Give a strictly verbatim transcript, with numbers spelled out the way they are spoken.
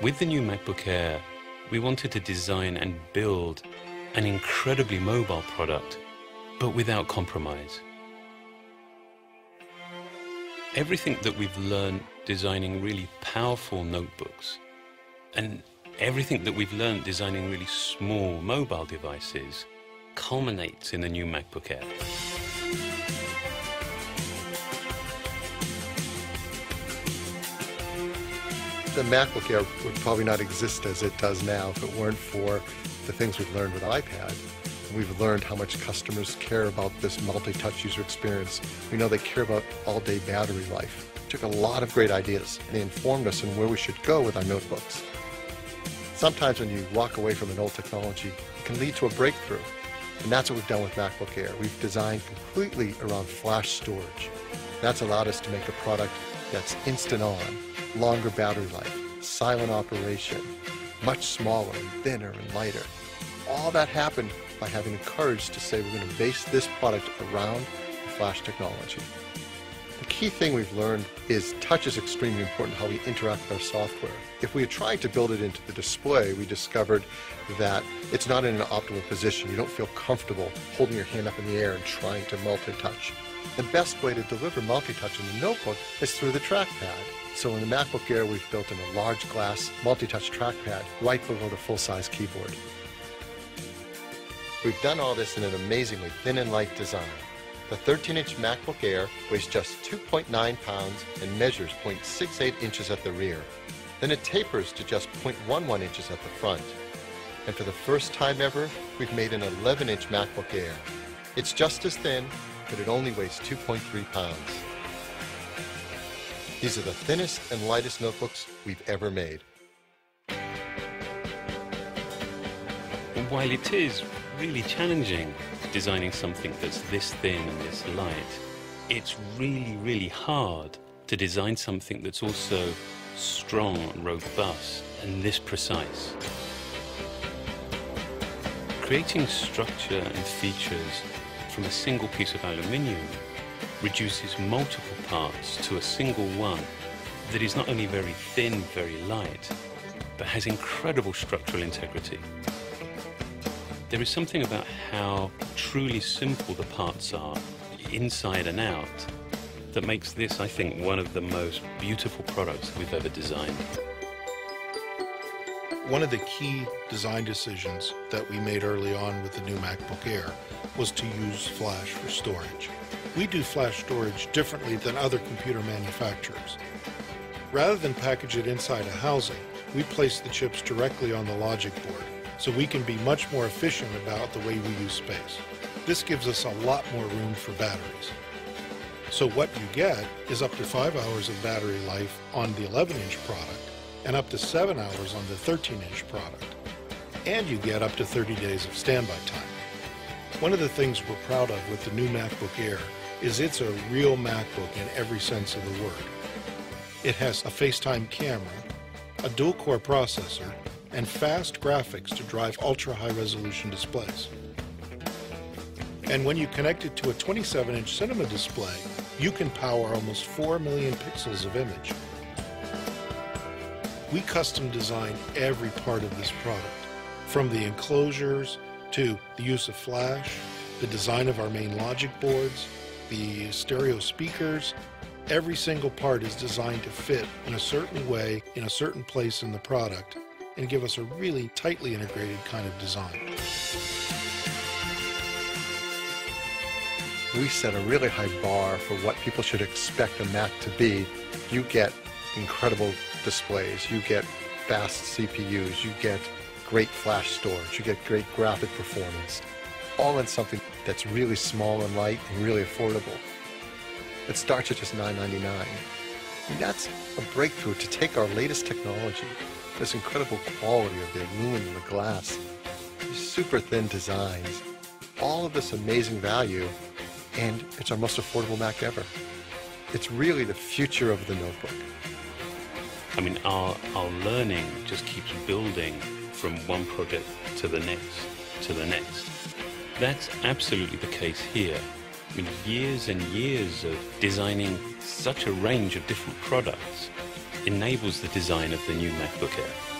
With the new MacBook Air, we wanted to design and build an incredibly mobile product, but without compromise. Everything that we've learned designing really powerful notebooks and everything that we've learned designing really small mobile devices culminates in the new MacBook Air. The MacBook Air would probably not exist as it does now if it weren't for the things we've learned with iPad. We've learned how much customers care about this multi-touch user experience. We know they care about all-day battery life. It took a lot of great ideas, and they informed us on where we should go with our notebooks. Sometimes when you walk away from an old technology, it can lead to a breakthrough. And that's what we've done with MacBook Air. We've designed completely around flash storage. That's allowed us to make a product that's instant on, longer battery life, silent operation, much smaller and thinner and lighter. All that happened by having the courage to say we're going to base this product around the flash technology. The key thing we've learned is touch is extremely important in how we interact with our software. If we had tried to build it into the display, we discovered that it's not in an optimal position. You don't feel comfortable holding your hand up in the air and trying to multi-touch. The best way to deliver multi-touch in the notebook is through the trackpad. So in the MacBook Air, we've built in a large glass multi-touch trackpad right below the full-size keyboard. We've done all this in an amazingly thin and light design. The thirteen inch MacBook Air weighs just two point nine pounds and measures zero point six eight inches at the rear. Then it tapers to just zero point one one inches at the front. And for the first time ever, we've made an eleven inch MacBook Air. It's just as thin, but it only weighs two point three pounds. These are the thinnest and lightest notebooks we've ever made. And while it is really challenging designing something that's this thin and this light, it's really, really hard to design something that's also strong and robust and this precise. Creating structure and features from a single piece of aluminium reduces multiple parts to a single one that is not only very thin, very light, but has incredible structural integrity. There is something about how truly simple the parts are, inside and out, that makes this, I think, one of the most beautiful products we've ever designed. One of the key design decisions that we made early on with the new MacBook Air was to use flash for storage. We do flash storage differently than other computer manufacturers. Rather than package it inside a housing, we place the chips directly on the logic board, so we can be much more efficient about the way we use space. This gives us a lot more room for batteries. So what you get is up to five hours of battery life on the eleven inch product, and up to seven hours on the thirteen inch product. And you get up to thirty days of standby time. One of the things we're proud of with the new MacBook Air is it's a real MacBook in every sense of the word. It has a FaceTime camera, a dual-core processor, and fast graphics to drive ultra-high resolution displays. And when you connect it to a twenty-seven inch cinema display, you can power almost four million pixels of image. We custom designed every part of this product, from the enclosures to the use of flash, the design of our main logic boards, the stereo speakers. Every single part is designed to fit in a certain way, in a certain place in the product, and give us a really tightly integrated kind of design. We set a really high bar for what people should expect a Mac to be. You get incredible displays, you get fast C P Us, you get great flash storage, you get great graphic performance, all in something that's really small and light and really affordable. It starts at just nine ninety-nine. And that's a breakthrough to take our latest technology, this incredible quality of the aluminum and the glass, super thin designs, all of this amazing value, and it's our most affordable Mac ever. It's really the future of the notebook. I mean, our, our learning just keeps building from one project to the next, to the next. That's absolutely the case here. I mean, years and years of designing such a range of different products enables the design of the new MacBook Air.